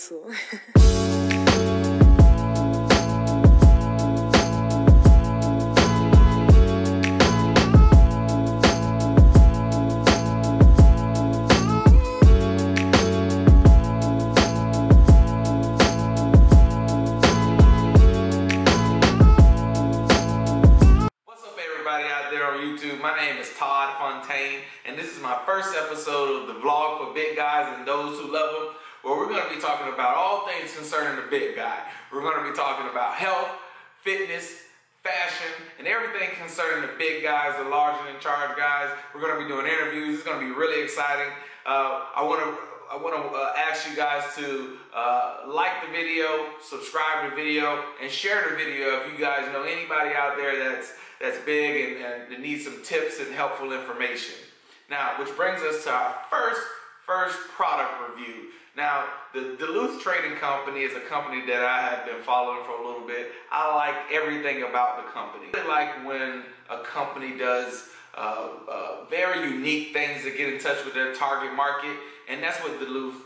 cancel. My name is Todd Fontaine, and this is my first episode of the vlog for big guys and those who love them, where we're going to be talking about all things concerning the big guy. We're going to be talking about health, fitness, fashion, and everything concerning the big guys, the large and in charge guys. We're going to be doing interviews. It's going to be really exciting. I want to ask you guys to like the video, subscribe to the video, and share the video if you guys know anybody out there that's big and needs some tips and helpful information. Now, which brings us to our first product review. Now, the Duluth Trading Company is a company that I have been following for a little bit. I like everything about the company. I like when a company does very unique things to get in touch with their target market, and that's what the Duluth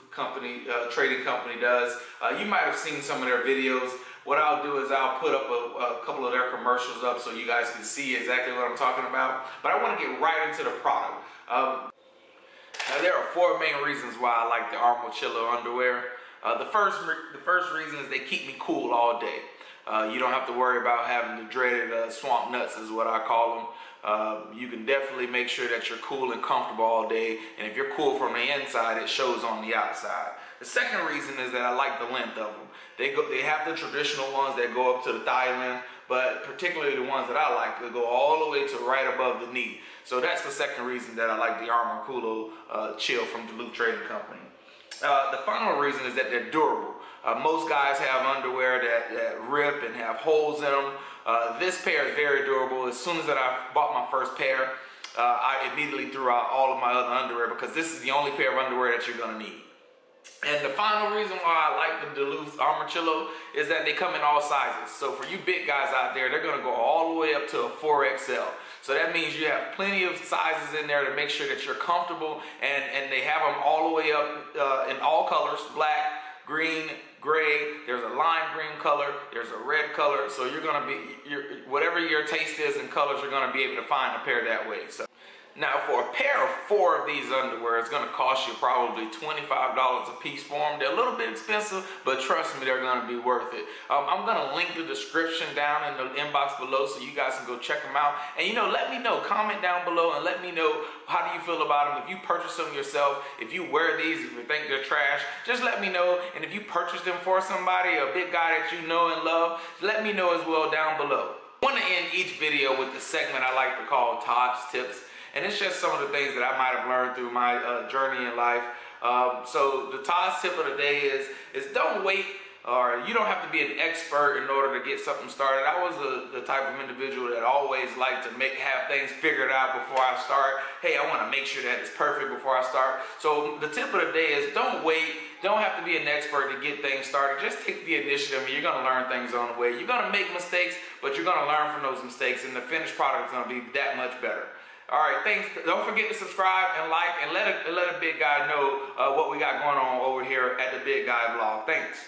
Trading Company does. You might have seen some of their videos. What I'll do is I'll put up a couple of their commercials up so you guys can see exactly what I'm talking about, but I want to get right into the product. Now there are four main reasons why I like the Armachillo underwear. The first reason is they keep me cool all day. You don't have to worry about having the dreaded swamp nuts is what I call them. You can definitely make sure that you're cool and comfortable all day, and if you're cool from the inside, it shows on the outside. The second reason is that I like the length of them. They have the traditional ones that go up to the thigh length, but particularly the ones that I like that go all the way to right above the knee. So that's the second reason that I like the Armachillo Chill from Duluth Trading Company. The final reason is that they're durable. Most guys have underwear that rip and have holes in them. This pair is very durable. As soon as that I bought my first pair, I immediately threw out all of my other underwear because this is the only pair of underwear that you're gonna need. And the final reason why I like the Duluth Armachillo is that they come in all sizes. So for you big guys out there, they're gonna go all the way up to a 4XL. So that means you have plenty of sizes in there to make sure that you're comfortable, and they have them all the way up in all colors, black, green, gray. There's a lime green color, there's a red color. So you're gonna be, whatever your taste is in colors, you're gonna be able to find a pair that way. So. Now for a pair of four of these underwear, it's gonna cost you probably $25 a piece for them. They're a little bit expensive, but trust me, they're gonna be worth it. I'm gonna link the description down in the inbox below so you guys can go check them out. And you know, let me know, comment down below and let me know how do you feel about them. If you purchase them yourself, if you wear these, if you think they're trash, just let me know. And if you purchase them for somebody, a big guy that you know and love, let me know as well down below. I wanna end each video with the segment I like to call Todd's Tips. And it's just some of the things that I might have learned through my journey in life. So the Todd's tip of the day is don't wait, or you don't have to be an expert in order to get something started. I was the type of individual that always liked to have things figured out before I start. Hey, I wanna make sure that it's perfect before I start. So the tip of the day is don't wait. Don't have to be an expert to get things started. Just take the initiative and you're gonna learn things on the way. You're gonna make mistakes, but you're gonna learn from those mistakes, and the finished product is gonna be that much better. All right, thanks. Don't forget to subscribe and like, and let a big guy know what we got going on over here at the Big Guy Vlog. Thanks.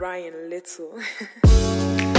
Ryan Little.